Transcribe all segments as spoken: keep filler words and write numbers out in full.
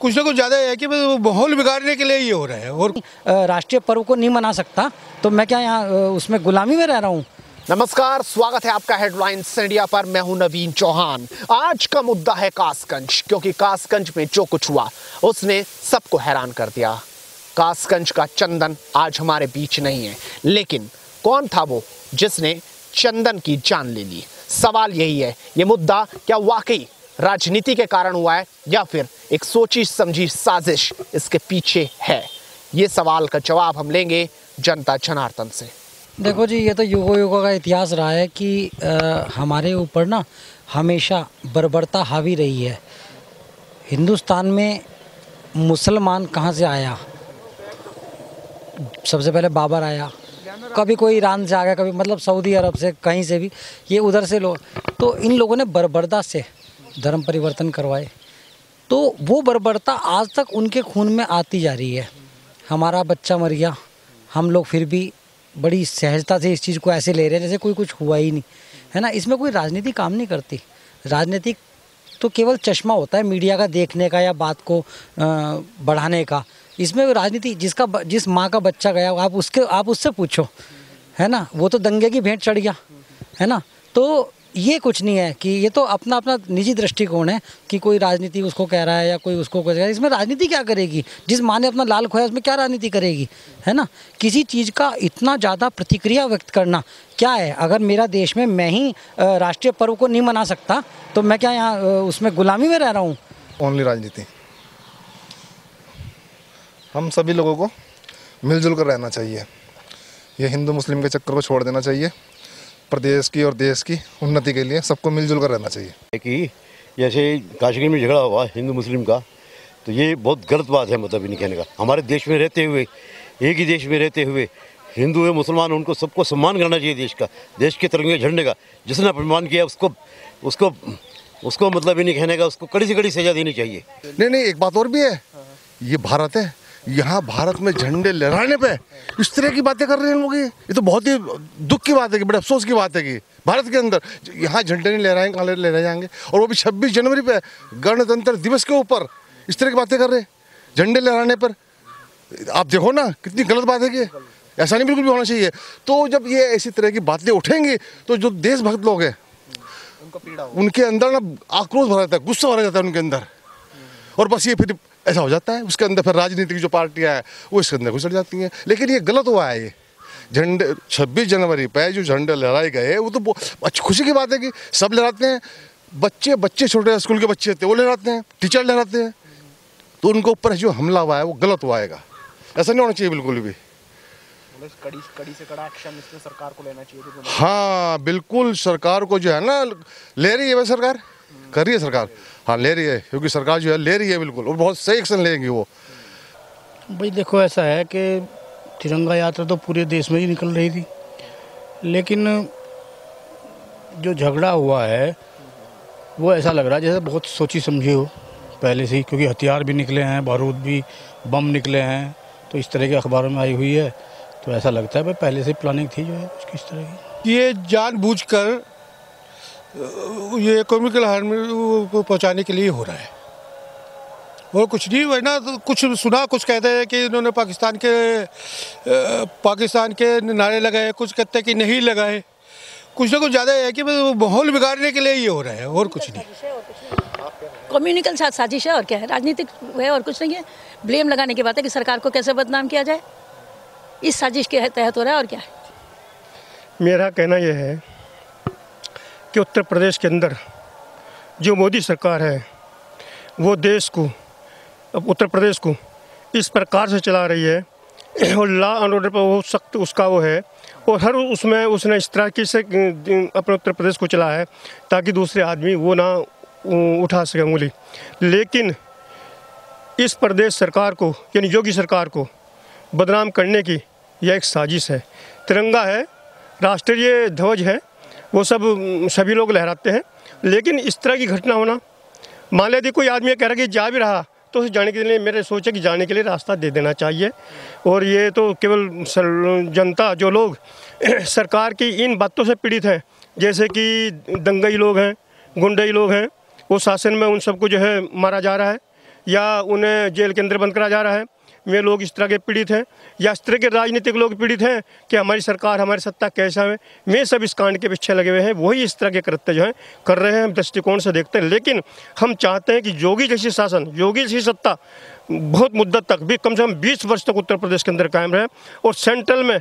कुछ ना कुछ ज़्यादा है कि माहौल बिगाड़ने के लिए ये हो रहा है। और राष्ट्रीय पर्व को नहीं मना सकता तो मैं क्या यहाँ उसमें गुलामी में रह रहा हूँ। नमस्कार, स्वागत है आपका हेडलाइंस इंडिया पर। मैं हूं नवीन चौहान। आज का मुद्दा है कासगंज, क्योंकि कासगंज में जो कुछ हुआ उसने सबको हैरान कर दिया। कासगंज का चंदन आज हमारे बीच नहीं है, लेकिन कौन था वो जिसने चंदन की जान ले ली? सवाल यही है। ये मुद्दा क्या वाकई राजनीति के कारण हुआ है या फिर एक सोची समझी साजिश इसके पीछे है? ये सवाल का जवाब हम लेंगे जनता जनार्दन से। देखो जी, ये तो युगो युगों का इतिहास रहा है कि आ, हमारे ऊपर ना हमेशा बर्बरता हावी रही है। हिंदुस्तान में मुसलमान कहाँ से आया? सबसे पहले बाबर आया, कभी कोई ईरान से आ गया, कभी मतलब सऊदी अरब से, कहीं से भी ये उधर से लोग। तो इन लोगों ने बर्बरता से धर्म परिवर्तन करवाए, तो वो बर्बरता आज तक उनके खून में आती जा रही है। हमारा बच्चा मर गया, हम लोग फिर भी बड़ी सहजता से इस चीज़ को ऐसे ले रहे हैं जैसे कोई कुछ हुआ ही नहीं है ना। इसमें कोई राजनीति काम नहीं करती। राजनीतिक तो केवल चश्मा होता है मीडिया का, देखने का या बात को बढ़ाने का। इसमें राजनीति, जिसका जिस माँ का बच्चा गया आप उसके आप उससे पूछो है ना, वो तो दंगे की भेंट चढ़ गया है ना। तो ये कुछ नहीं है कि ये तो अपना अपना निजी दृष्टिकोण है कि कोई राजनीति उसको कह रहा है या कोई उसको कह रहा है। इसमें राजनीति क्या करेगी? जिस माँ ने अपना लाल खोया उसमें क्या राजनीति करेगी है ना। किसी चीज़ का इतना ज़्यादा प्रतिक्रिया व्यक्त करना क्या है? अगर मेरा देश में मैं ही राष्ट्रीय पर्व को नहीं मना सकता तो मैं क्या यहाँ उसमें गुलामी में रह रहा हूँ? ओनली राजनीति। हम सभी लोगों को मिलजुल कर रहना चाहिए। ये हिंदू मुस्लिम के चक्कर को छोड़ देना चाहिए। प्रदेश की और देश की उन्नति के लिए सबको मिलजुल कर रहना चाहिए। कि जैसे काशगंज में झगड़ा हुआ हिंदू मुस्लिम का, तो ये बहुत गलत बात है। मतलब इन्हें कहने का, हमारे देश में रहते हुए, एक ही देश में रहते हुए हिंदू है मुसलमान, उनको सबको सम्मान करना चाहिए देश का, देश के तिरंगे झंडे का। जिसने अपमान किया उसको उसको उसको मतलब इन्हें कहने का, उसको कड़ी से कड़ी सजा देनी चाहिए। नहीं नहीं, एक बात और भी है, ये भारत है, यहाँ भारत में झंडे लहराने पे इस तरह की बातें कर रहे हैं लोग। ये तो बहुत ही दुख की बात है, कि बड़े अफसोस की बात है कि भारत के अंदर यहाँ झंडे नहीं लहराएंगे, कहाँ लहराए जाएंगे? और वो भी छब्बीस जनवरी पे, गणतंत्र दिवस के ऊपर इस तरह की बातें कर रहे हैं झंडे लहराने पर। आप देखो ना कितनी गलत बात है कि ऐसा नहीं बिल्कुल भी होना चाहिए। तो जब ये ऐसी तरह की बातें उठेंगी तो जो देशभक्त लोग हैं उनके अंदर ना आक्रोश भरा जाता है, गुस्सा भरा जाता है उनके अंदर, और बस ये फिर ऐसा हो जाता है। उसके अंदर फिर राजनीतिक जो पार्टियां हैं वो इसके अंदर घुसड़ जाती हैं। लेकिन ये गलत हुआ है। ये झंडे छब्बीस जनवरी पे जो झंडे लहराए गए वो तो अच्छी खुशी की बात है कि सब लहराते हैं। बच्चे बच्चे छोटे स्कूल के बच्चे होते हैं वो लहराते हैं, टीचर लहराते हैं, तो उनके ऊपर जो हमला हुआ है वो गलत हुआ है। ऐसा नहीं होना चाहिए बिल्कुल भी। कड़ी कड़ी से कड़ा एक्शन इसमें सरकार को लेना चाहिए। हाँ बिल्कुल, सरकार को जो है ना ले रही है, वह सरकार कर रही है, सरकार हाँ ले रही है, क्योंकि सरकार जो है ले रही है बिल्कुल, और बहुत सही एक्शन लेंगी वो। भाई देखो, ऐसा है कि तिरंगा यात्रा तो पूरे देश में ही निकल रही थी, लेकिन जो झगड़ा हुआ है वो ऐसा लग रहा है जैसे बहुत सोची समझी हो पहले से ही, क्योंकि हथियार भी निकले हैं, बारूद भी, बम निकले हैं, तो इस तरह के अखबारों में आई हुई है। तो ऐसा लगता है भाई पहले से प्लानिंग थी जो है उसकी इस तरह की। ये जानबूझकर ये इकोनॉमिकल हार्म को पहुंचाने के लिए हो रहा है और कुछ नहीं। वरना तो कुछ सुना, कुछ कहते हैं कि इन्होंने पाकिस्तान के पाकिस्तान के नारे लगाए, कुछ कहते हैं कि नहीं लगाए। कुछ ना कुछ ज़्यादा है कि माहौल बिगाड़ने के लिए ये हो रहा है और कुछ नहीं। कम्युनिकल साजिश है और क्या है? राजनीतिक है और कुछ नहीं है। ब्लेम लगाने की बात है कि सरकार को कैसे बदनाम किया जाए, इस साजिश के तहत हो रहा है और क्या है। मेरा कहना यह है कि उत्तर प्रदेश के अंदर जो मोदी सरकार है वो देश को, अब उत्तर प्रदेश को इस प्रकार से चला रही है और लॉ एंड ऑर्डर पर वो सख्त उसका वो है, और हर उसमें उसने इस तरह की से अपने उत्तर प्रदेश को चला है ताकि दूसरे आदमी वो ना उठा सके उंगली। लेकिन इस प्रदेश सरकार को यानी योगी सरकार को बदनाम करने की यह एक साजिश है। तिरंगा है, राष्ट्रीय ध्वज है, वो सब सभी लोग लहराते हैं, लेकिन इस तरह की घटना होना, मान लेते कोई आदमी कह रहा कि जा भी रहा तो उसे जाने के लिए, मेरे सोचे कि जाने के लिए रास्ता दे देना चाहिए। और ये तो केवल जनता, जो लोग सरकार की इन बातों से पीड़ित हैं, जैसे कि दंगई लोग हैं, गुंडई लोग हैं, वो शासन में उन सबको जो है मारा जा रहा है। या उन्हें जेल के अंदर बंद करा जा रहा है। वे लोग इस तरह के पीड़ित हैं या इस तरह के राजनीतिक लोग पीड़ित हैं कि हमारी सरकार हमारी सत्ता कैसा है। वे सब इस कांड के पीछे लगे हुए हैं, वही इस तरह के कृत्य जो हैं कर रहे हैं। हम दृष्टिकोण से देखते हैं, लेकिन हम चाहते हैं कि योगी जैसी शासन, योगी जैसी सत्ता बहुत मुद्दत तक भी, कम से कम बीस वर्ष तक उत्तर प्रदेश के अंदर कायम रहे और सेंट्रल में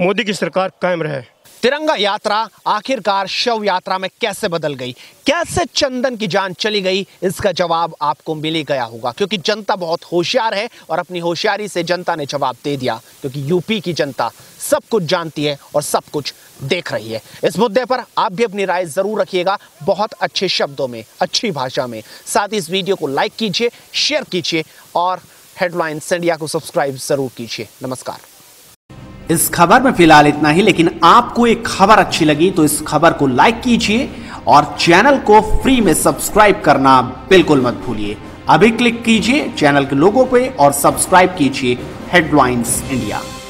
मोदी की सरकार कायम रहे। तिरंगा यात्रा आखिरकार शव यात्रा में कैसे बदल गई, कैसे चंदन की जान चली गई, इसका जवाब आपको मिल ही गया होगा, क्योंकि जनता बहुत होशियार है और अपनी होशियारी से जनता ने जवाब दे दिया, क्योंकि यूपी की जनता सब कुछ जानती है और सब कुछ देख रही है। इस मुद्दे पर आप भी अपनी राय जरूर रखिएगा, बहुत अच्छे शब्दों में, अच्छी भाषा में। साथ ही इस वीडियो को लाइक कीजिए, शेयर कीजिए और हेडलाइन इंडिया को सब्सक्राइब जरूर कीजिए। नमस्कार। इस खबर में फिलहाल इतना ही, लेकिन आपको एक खबर अच्छी लगी तो इस खबर को लाइक कीजिए और चैनल को फ्री में सब्सक्राइब करना बिल्कुल मत भूलिए। अभी क्लिक कीजिए चैनल के लोगो पे और सब्सक्राइब कीजिए हेडलाइंस इंडिया।